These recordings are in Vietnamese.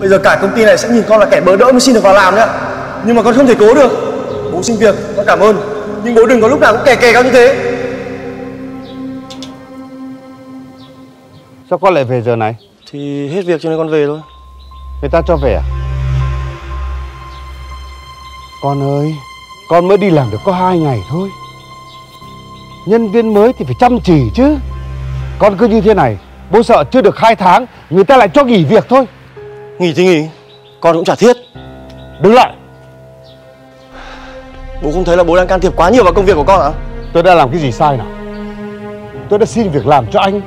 Bây giờ cả công ty này sẽ nhìn con là kẻ bớ đỡ mới xin được vào làm đấy ạ. Nhưng mà con không thể cố được. Bố xin việc, con cảm ơn. Nhưng bố đừng có lúc nào cũng kè con như thế. Sao con lại về giờ này? Thì hết việc cho nên con về thôi. Người ta cho về à? Con ơi, con mới đi làm được có 2 ngày thôi. Nhân viên mới thì phải chăm chỉ chứ. Con cứ như thế này, bố sợ chưa được 2 tháng người ta lại cho nghỉ việc thôi. Nghỉ thì nghỉ, con cũng chả thiết. Đứng lại. Bố không thấy là bố đang can thiệp quá nhiều vào công việc của con hả? Tôi đã làm cái gì sai nào? Tôi đã xin việc làm cho anh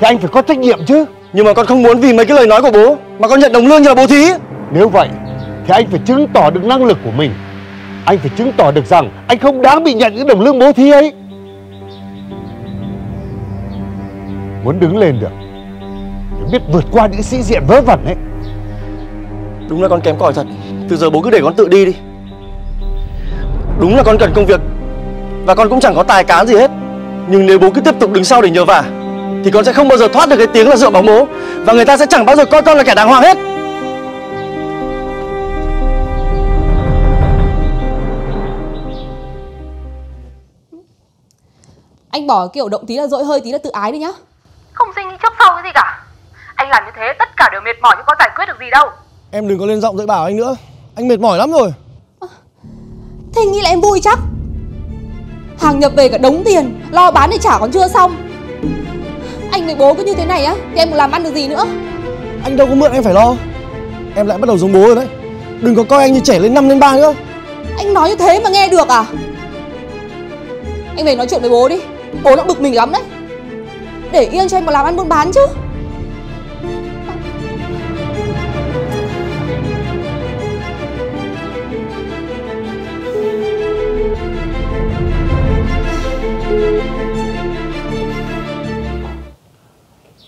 thì anh phải có trách nhiệm chứ. Nhưng mà con không muốn vì mấy cái lời nói của bố mà con nhận đồng lương như là bố thí. Nếu vậy thì anh phải chứng tỏ được năng lực của mình. Anh phải chứng tỏ được rằng anh không đáng bị nhận những đồng lương bố thí ấy. Muốn đứng lên được để biết vượt qua những sĩ diện vớ vẩn ấy. Đúng là con kém cỏi thật. Từ giờ bố cứ để con tự đi đi. Đúng là con cần công việc và con cũng chẳng có tài cán gì hết. Nhưng nếu bố cứ tiếp tục đứng sau để nhờ vả thì con sẽ không bao giờ thoát được cái tiếng là dựa vào bố. Và người ta sẽ chẳng bao giờ coi con là kẻ đàng hoàng hết. Anh bỏ kiểu động tí là dỗi hơi tí là tự ái đi nhá. Không suy nghĩ trước sau cái gì cả. Anh làm như thế tất cả đều mệt mỏi chứ có giải quyết được gì đâu. Em đừng có lên giọng dạy bảo anh nữa. Anh mệt mỏi lắm rồi. Thế nghĩ là em vui chắc? Hàng nhập về cả đống tiền, lo bán thì trả còn chưa xong. Anh với bố cứ như thế này á thì em còn làm ăn được gì nữa. Anh đâu có mượn em phải lo. Em lại bắt đầu giống bố rồi đấy. Đừng có coi anh như trẻ lên 5 lên 3 nữa. Anh nói như thế mà nghe được à? Anh về nói chuyện với bố đi. Bố đã bực mình lắm đấy. Để yên cho em mà làm ăn buôn bán chứ.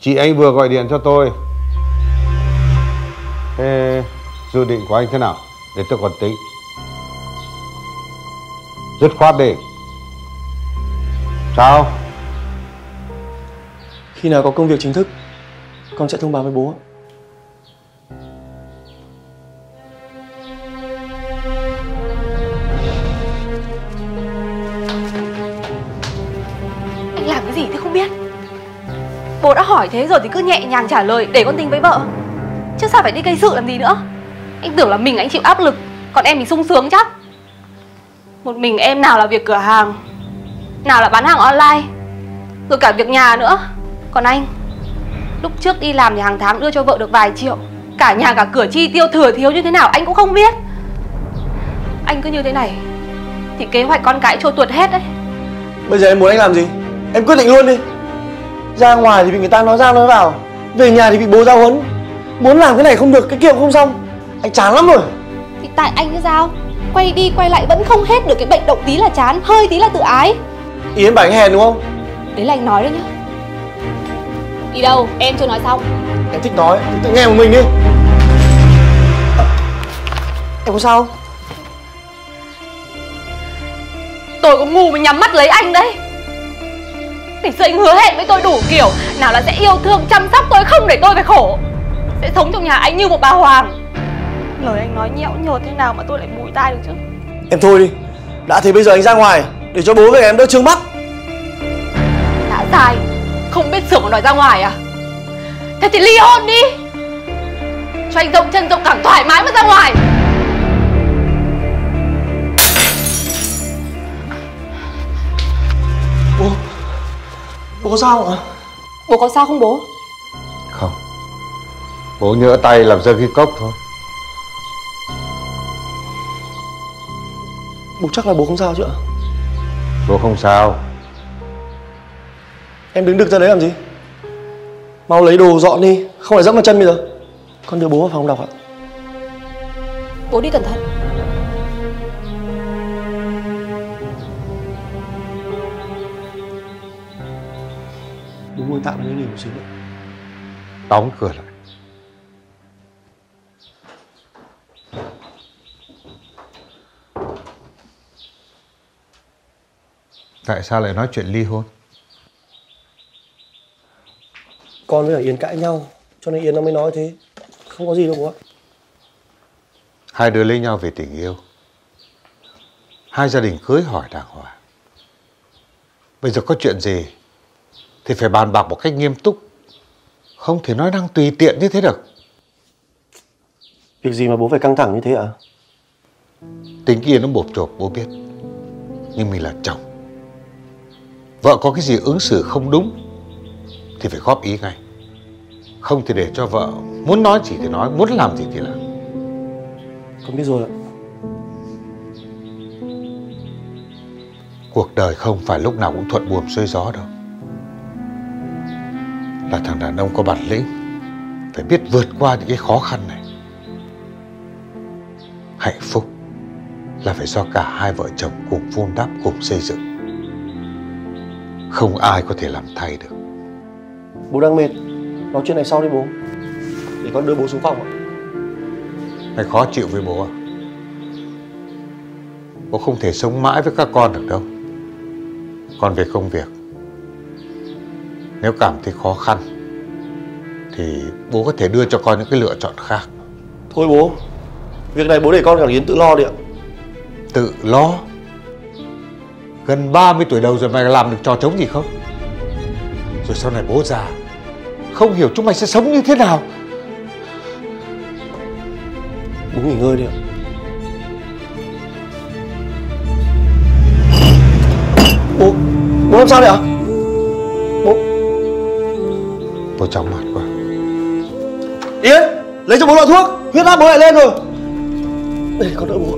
Chị anh vừa gọi điện cho tôi. Thế dự định của anh thế nào? Để tôi còn tính. Dứt khoát đi. Sao? Khi nào có công việc chính thức con sẽ thông báo với bố. Anh làm cái gì thế không biết. Bố đã hỏi thế rồi thì cứ nhẹ nhàng trả lời để con tính với vợ. Chứ sao phải đi gây sự làm gì nữa. Anh tưởng là mình anh chịu áp lực, còn em thì sung sướng chắc. Một mình em nào là việc cửa hàng, nào là bán hàng online, rồi cả việc nhà nữa. Còn anh, lúc trước đi làm thì hàng tháng đưa cho vợ được vài triệu. Cả nhà cả cửa chi tiêu thừa thiếu như thế nào anh cũng không biết. Anh cứ như thế này thì kế hoạch con cái trôi tuột hết đấy. Bây giờ em muốn anh làm gì? Em quyết định luôn đi. Ra ngoài thì bị người ta nói ra nói vào, về nhà thì bị bố giao huấn. Muốn làm cái này không được, cái kia không xong. Anh chán lắm rồi. Thì tại anh như sao? Quay đi quay lại vẫn không hết được cái bệnh động tí là chán, hơi tí là tự ái. Ý em bảo anh hèn đúng không? Đấy là anh nói đấy nhá. Đi đâu? Em chưa nói xong. Em thích nói thì tự nghe một mình đi. Em có sao không? Tôi cũng ngu mà nhắm mắt lấy anh đấy. Ngày xưa anh hứa hẹn với tôi đủ kiểu, nào là sẽ yêu thương chăm sóc tôi, không để tôi phải khổ, sẽ sống trong nhà anh như một bà hoàng. Lời anh nói nhẽo nhột thế nào mà tôi lại bùi tai được chứ. Em thôi đi. Đã thế bây giờ anh ra ngoài để cho bố về em đỡ trướng mắt. Đã sai, không biết sửa mà đòi ra ngoài à? Thế thì ly hôn đi, cho anh rộng chân rộng cẳng thoải mái mà ra ngoài. Bố, bố sao ạ? Bố có sao không bố? Không, bố nhỡ tay làm rơi cái cốc thôi. Bố chắc là bố không sao chứ ạ? Bố không sao. Em đứng đực ra đấy làm gì? Mau lấy đồ dọn đi, không phải dẫm vào chân bây giờ. Con đưa bố vào phòng đọc ạ. Bố đi cẩn thận. Bố ngồi tạm lên đi một xíu nữa. Đóng cửa lại. Tại sao lại nói chuyện ly hôn? Con với Yến cãi nhau cho nên Yến nó mới nói thế. Không có gì đâu bố ạ. Hai đứa lấy nhau về tình yêu. Hai gia đình cưới hỏi đàng hoàng. Bây giờ có chuyện gì thì phải bàn bạc một cách nghiêm túc. Không thể nói năng tùy tiện như thế được. Việc gì mà bố phải căng thẳng như thế ạ? Tính kia nó bộp chộp bố biết. Nhưng mình là chồng. Vợ có cái gì ứng xử không đúng thì phải góp ý ngay. Không thì để cho vợ muốn nói gì thì nói, muốn làm gì thì làm. Con biết rồi ạ. Cuộc đời không phải lúc nào cũng thuận buồm xuôi gió đâu. Là thằng đàn ông có bản lĩnh phải biết vượt qua những cái khó khăn này. Hạnh phúc là phải do cả hai vợ chồng cùng vun đắp, cùng xây dựng. Không ai có thể làm thay được. Bố đang mệt, nói chuyện này sau đi bố. Để con đưa bố xuống phòng ạ. Mày khó chịu với bố à? Bố không thể sống mãi với các con được đâu. Còn về công việc, nếu cảm thấy khó khăn thì bố có thể đưa cho con những cái lựa chọn khác. Thôi bố, việc này bố để con Cả Yến tự lo đi ạ. Tự lo? Gần 30 tuổi đầu rồi mày làm được trò trống gì không? Rồi sau này bố già, không hiểu chúng mày sẽ sống như thế nào. Bố nghỉ ngơi đi ạ. Bố làm sao đấy ạ? Bố chóng mặt quá. Yến, lấy cho bố loại thuốc, huyết áp bố lại lên rồi. Để con đỡ bố.